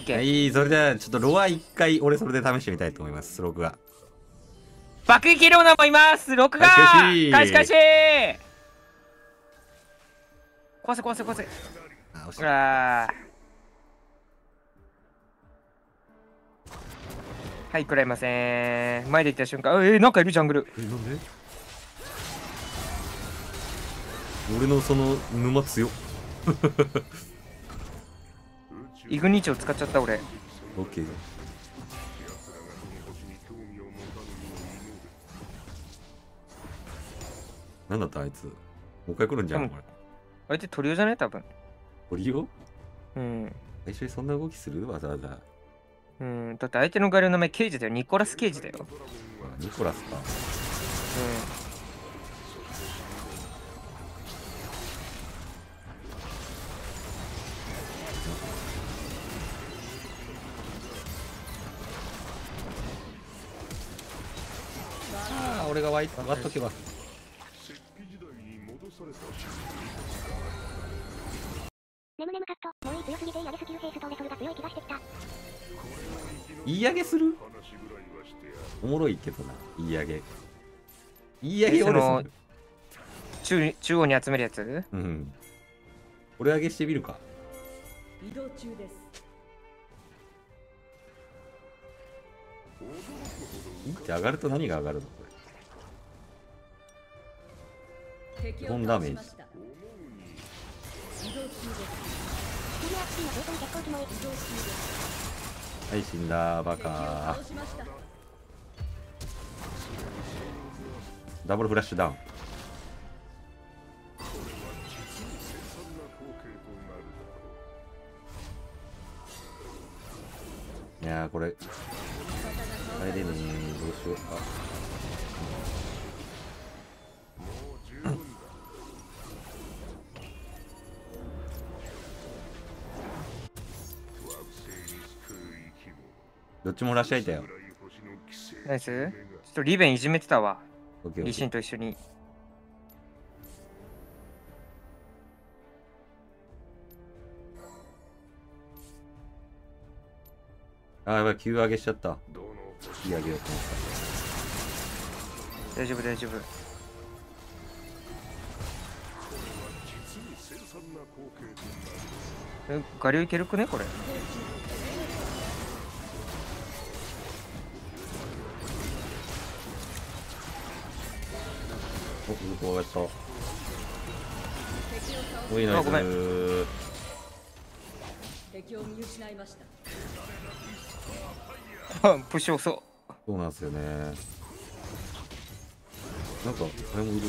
OK、はい、それじゃあちょっとロア一回俺それで試してみたいと思います。ロクが爆撃ローナもいます。ロクが返し返し壊せ壊せ壊せ。ああ惜しい。はい食らいません。前で行った瞬間なんかいるジャングル。なんで俺のその沼強っイグニッチを使っちゃった俺。オッケー。なんだったあいつ。もう一回来るんじゃん。あいつトリオじゃない多分。トリオ？うん。最初にそんな動きするわざわざ。うん。だって相手のガリの名前ケイジだよ。ニコラス・ケイジだよ。ニコラスか。うん。俺が割っとけば。言い上げする？おもろいけどな。言い上げ。言い上げを中央に集めるやつ？うん。俺上げしてみるか。移動中です。って上がると何が上がるの？基本ダメージ。はい死んだバカ。ダブルフラッシュダウン。いやーこれ入れねー。どうしようか。どっちもらっしゃいたよ。ナイス。ちょっとリベンいじめてたわ。リシンと一緒に。あ、やばい、急上げしちゃった。引き上げようと思った。大丈夫、大丈夫。ガリュウいけるくね、これ。こうやった。おいナイスー。プッシュ遅そう。そうなんですよね。なんか誰もいる。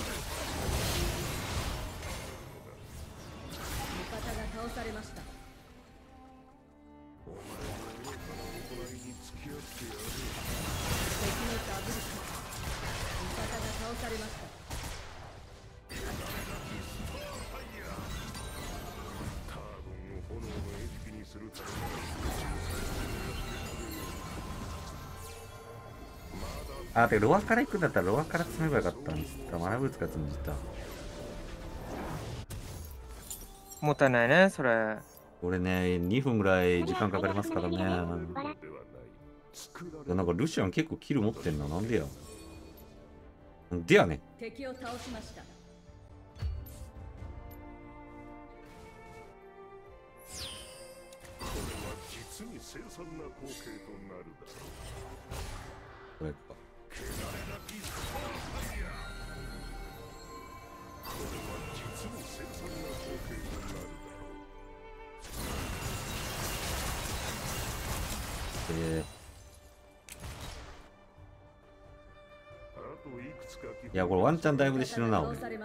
あ、でロアから行くんだったらロアから詰めばよかったんですか。マラブーツが詰んじた。もったいないね、それ。これね、2分ぐらい時間かかりますからね。なんかルシアン結構キル持ってんな。なんでや。でやね。敵を倒しました。これは実に凄惨な光景となるだろう。これか。いやこれワンチャンダイブで死ぬな俺。味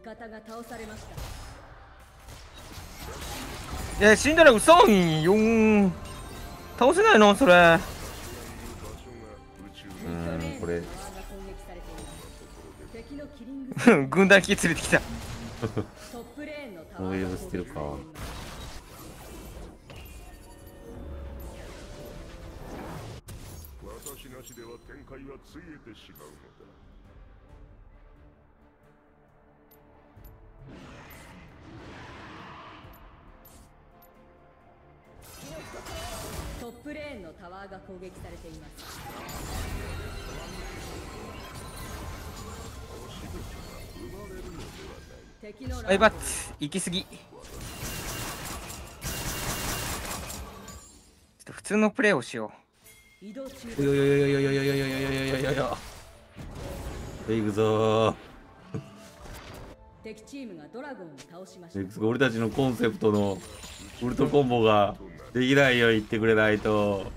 方が倒されました。死んだらうそんよー。倒せないのそれ。これ軍団機連れてきたノーエル捨てるか。私なしでは展開はついえてしまうのだ。のタワーが攻撃されています。おいバッツ行き過ぎ。ちょっと普通のプレーをしよう。よよよよよよよよよよよよよ。行くぞー。敵チームがドラゴンを倒しました。俺たちのコンセプトのウルトコンボができないように言ってくれないと。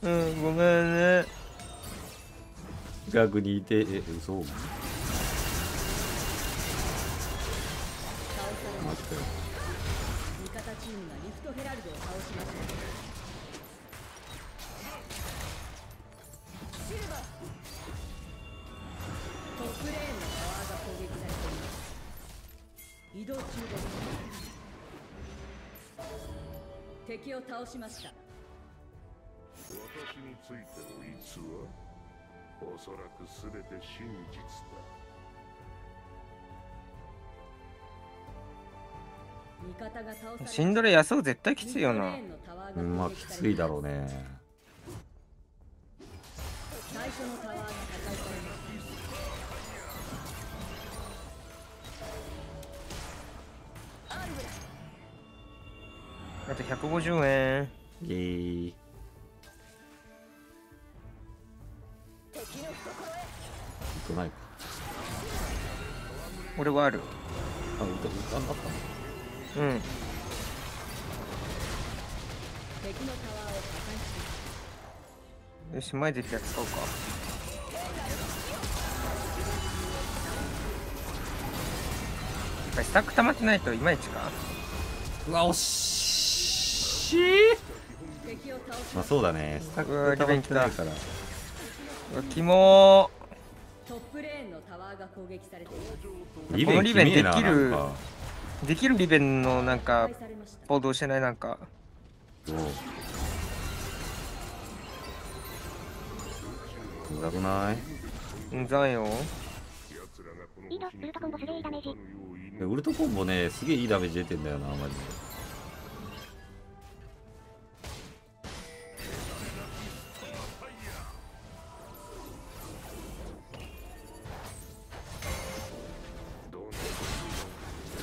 うん、ごめんね。近くにいて、嘘。マジかよ。味方チームがリフトヘラルドを倒しました。シルバー。トップレーンのパワーが攻撃されています。移動中です。敵を倒しました。私についての逸話、おそらく全て真実だ。味方が倒され、シンドレ野草絶対きついよな。まあきついだろうね。最初のタワーが破壊されます。あと150円。行かないか。俺はある。あ、歌んだったの。うん。よし、前でやっちゃおうか。やっぱりスタック溜まってないといまいちか。うわ、惜しい。まあそうだね。スタック溜まってないから。キモー。トップレーンのタワーが攻撃されている。このリベンできるリベンのなんか行動してない。なんかうざくない？うざいよ。ウルトコンボね、すげえいいダメージ出てんだよな、マジで。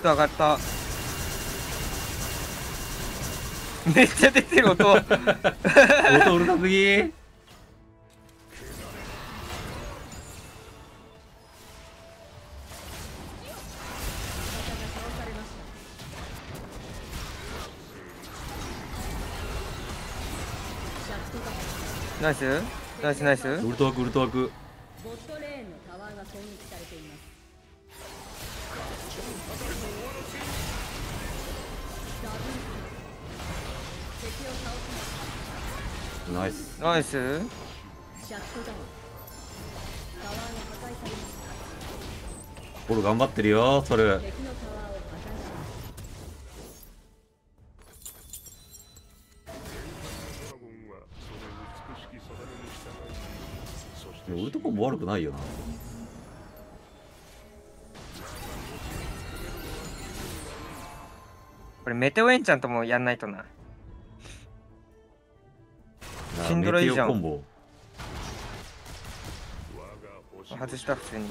上がった。めっちゃ出てる音。音うるさすぎ。ナイスナイスナイス。ウルトワークウルトワーク。ボットレーンのタワーが攻撃されています。ナイスナイス。俺頑張ってるよそれ。俺とこも悪くないよな。これメテオエンチャントもやんないとな。シンドラいいじゃん。外した普通に。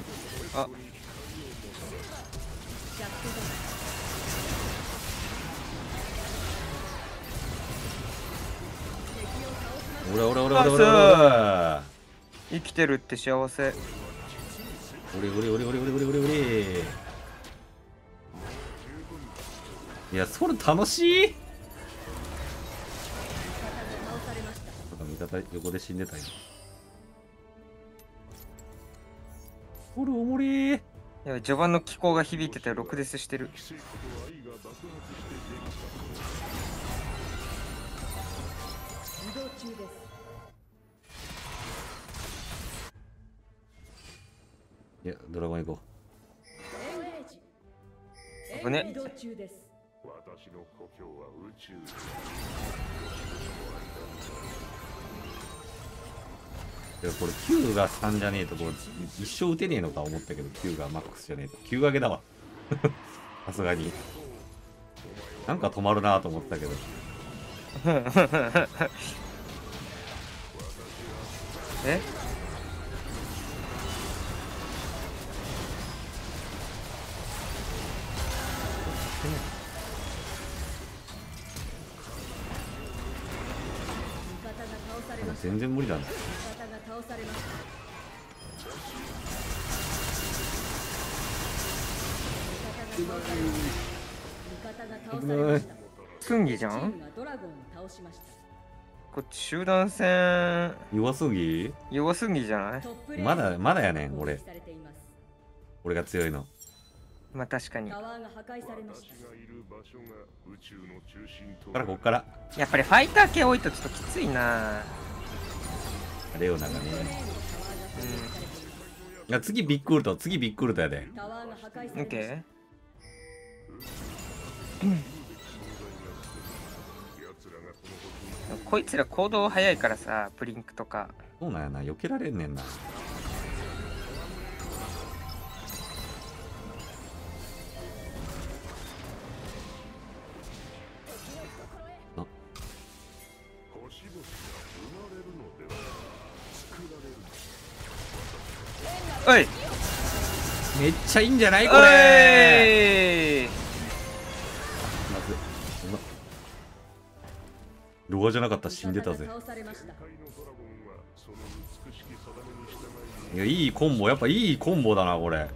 あ、俺生きてるって幸せ。俺。いやそれ楽しい。横で死んでたよ。おるおもり。いや序盤の気候が響いててロクデスしてる。移動中です。いやドラゴン行こう。危ね。移動中です。私の故郷は宇宙。これ9が3じゃねえとこれ一生打てねえのか思ったけど、9がマックスじゃねえと9上げだわ。さすがになんか止まるなと思ったけど。え？全然無理だな。ツンギじゃん。こっち集団戦弱すぎ？弱すぎじゃない？まだやねん俺。俺が強いの。まあ確かに。こっからやっぱりファイター系多いとちょっときついな。レオナがね。うん。次ビッグウルト、次ビッグウルトやで。オッケー。こいつら行動早いからさ、プリンクとか。そうなんやな、避けられんねんな。おい、めっちゃいいんじゃないこれ。ロガじゃなかったら死んでたぜ。いや、いいコンボ、やっぱいいコンボだなこれ。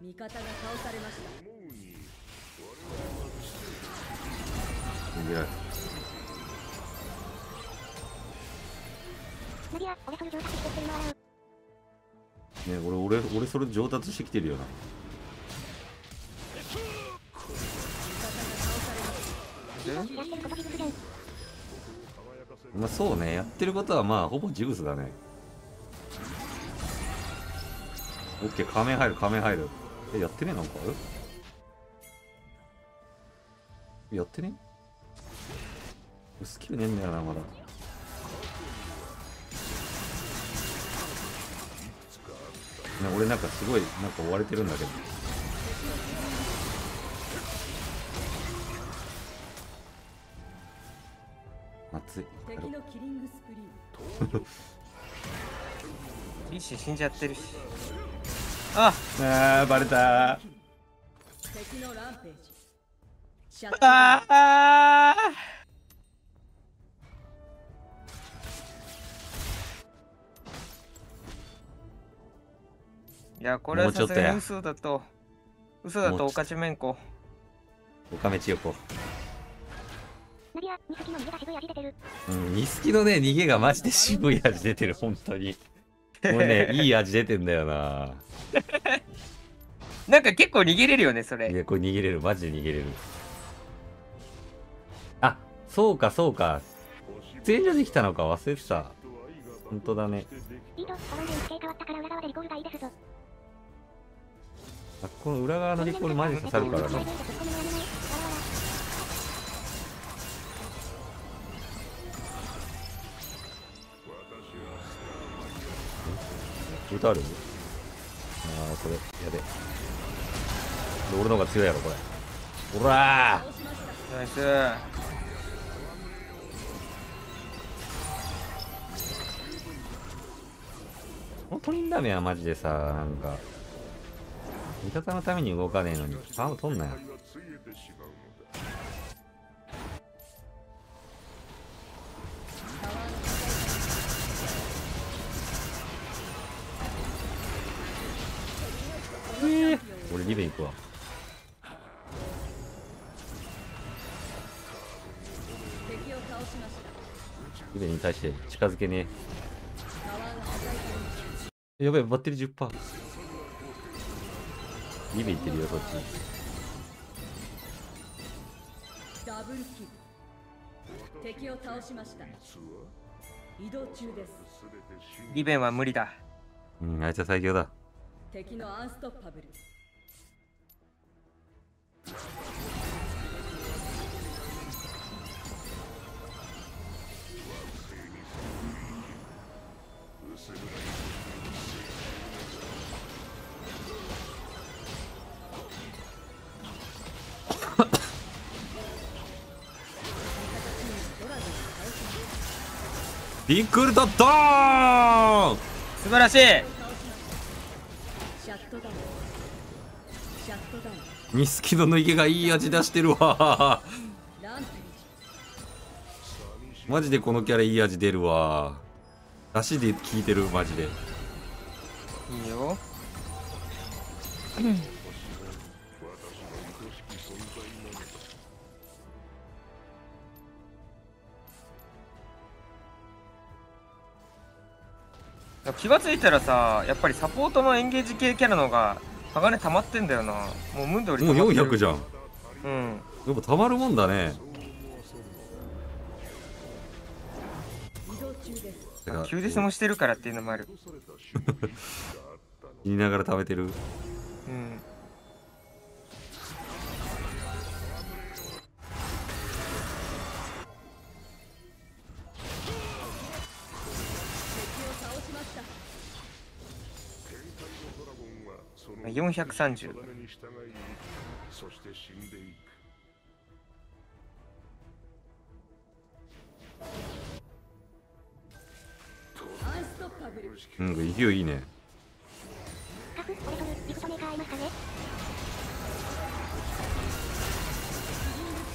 味方が倒されました。ね、俺それ上達してきてるよな。まあそうね、やってることはまあほぼジグスだね。オッケー、仮面入る仮面入る。え、やってねえ、なんかやってねえ、スキルねえんだよなまだ。俺なんかすごいなんか追われてるんだけど。熱い。リッシー死んじゃってるし。あ、バレた。いや、これはさすがに嘘だとおかちめんこおかめちよこ。うん、ニスキのね逃げがマジで渋い味出てる、本当にもうねいい味出てんだよな。なんか結構逃げれるよねそれ。いや、これ逃げれる、マジで逃げれる。あ、そうかそうか、全助できたのか忘れてた。本当だね。あ、この裏側のリコールマジ刺さるからな。歌ある？ああ、これやべ。俺の方が強いやろこれ。ほらー。ナイスー。このトリンダメはマジでさ、なんか。味方のために動かねえのにパンを取んなよ。俺リベ行くわ。リベに対して近づけねえ。やばい、バッテリー 10%。リベ行ってるよこっち。ダブルキル。敵を倒しました。移動中です。リベンは無理だ。うん、あいつは最強だ。敵のアンストッパブル。リンクールドドーン、素晴らしい。ミスキドの家がいい味出してるわマジでこのキャラいい味出るわ。出汁で効いてるマジでいいよ、うん気がついたらさ、やっぱりサポートのエンゲージ系キャラの方が鋼溜まってんだよな。もうムンドより溜まってる。もう400じゃん。うん、やっぱ溜まるもんだね。急デスもしてるからっていうのもある言いながら食べてる。うん、430。うん、勢いいいね。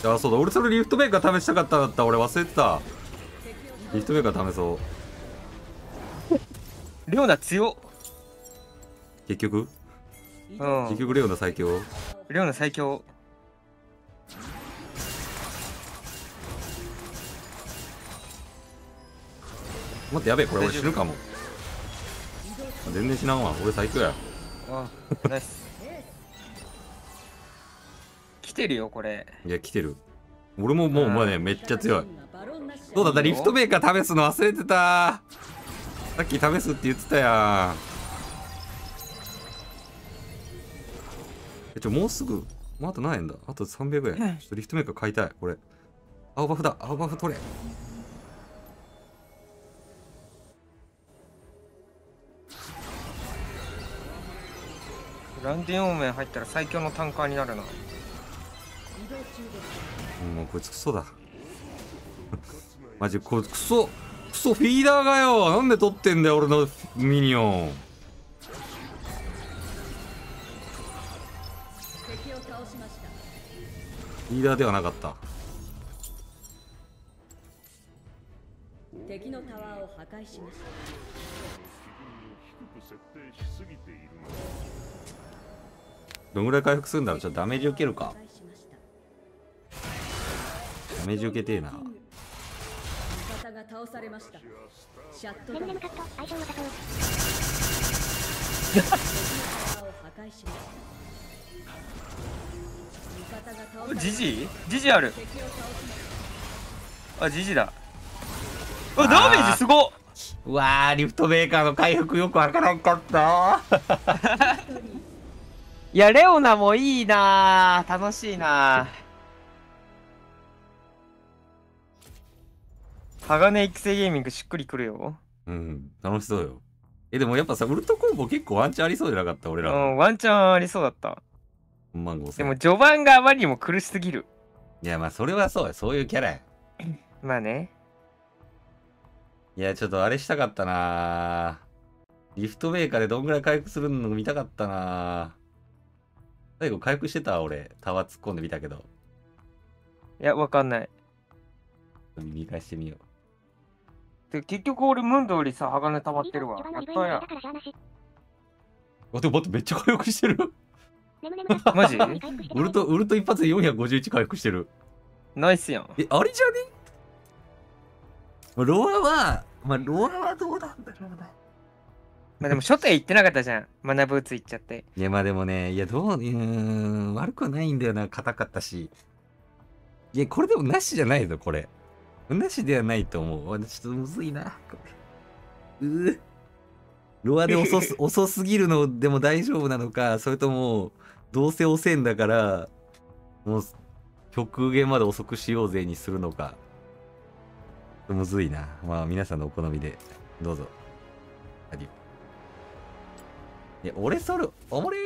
あ、そうだ、俺それリフトメーカー試したかったんだった、俺忘れてた。リフトメーカー試そう。レオナ強。結局。うん、結局レオナ最強。レオナ最強。待って、やべえ、これ俺死ぬかも。全然死なんわ、俺最強や。ああ、ナイス来てるよこれ。いや来てる、俺ももうまあね、めっちゃ強い。そうだった、リフトメーカー試すの忘れてた。さっき試すって言ってたやん。もうすぐ、もうあと何円だ、あと300円。ちょっとリフトメーカー買いたい、これ。青バフだ、青バフ取れ。ランディオーメン入ったら最強のタンカーになるな。もうこいつクソだマジこいつクソクソフィーダーがよ、なんで取ってんだよ俺のミニオン。リーダーではなかった。敵のタワーを破壊しました。どんぐらい回復するんだろう。ちょっとダメージ受けるか。ダメージ受けてえな。ジジイジジある。あ、ジジだ。ダメージすごっ。うわー、リフトメーカーの回復よくわからんかったいやレオナもいいな、楽しいな。鋼育成ゲーミングしっくりくるよ。うん、楽しそうよ。でもやっぱさ、ウルトコンボ結構ワンチャンありそうじゃなかった俺ら。うん、ワンチャンありそうだった。でも序盤があまりにも苦しすぎる。いやまあそれはそうや、そういうキャラやまあね。いやちょっとあれしたかったな、リフトメーカーでどんぐらい回復するの見たかったな。最後回復してた俺、タワー突っ込んでみたけど。いやわかんない、見返してみよう。で結局俺ムンドよりさ鋼溜まってるわ。やったや。あ、でも待って、めっちゃ回復してるマジウルト一発で451回復してる。ナイスやん。え、あれじゃね、ロアはまあロアはどうなんだろうな。まあでも初手行ってなかったじゃん学ぶ打つ行っちゃって。いやまあでもね、いやどう、悪くはないんだよな、硬かったし。いやこれでもなしじゃないの、これなしではないと思う。ちょっとむずいな、ロアで遅すぎるのでも大丈夫なのか、それともどうせ遅えんだからもう極限まで遅くしようぜにするのか、むずいな。まあ皆さんのお好みでどうぞ。アディオ。いや俺それ俺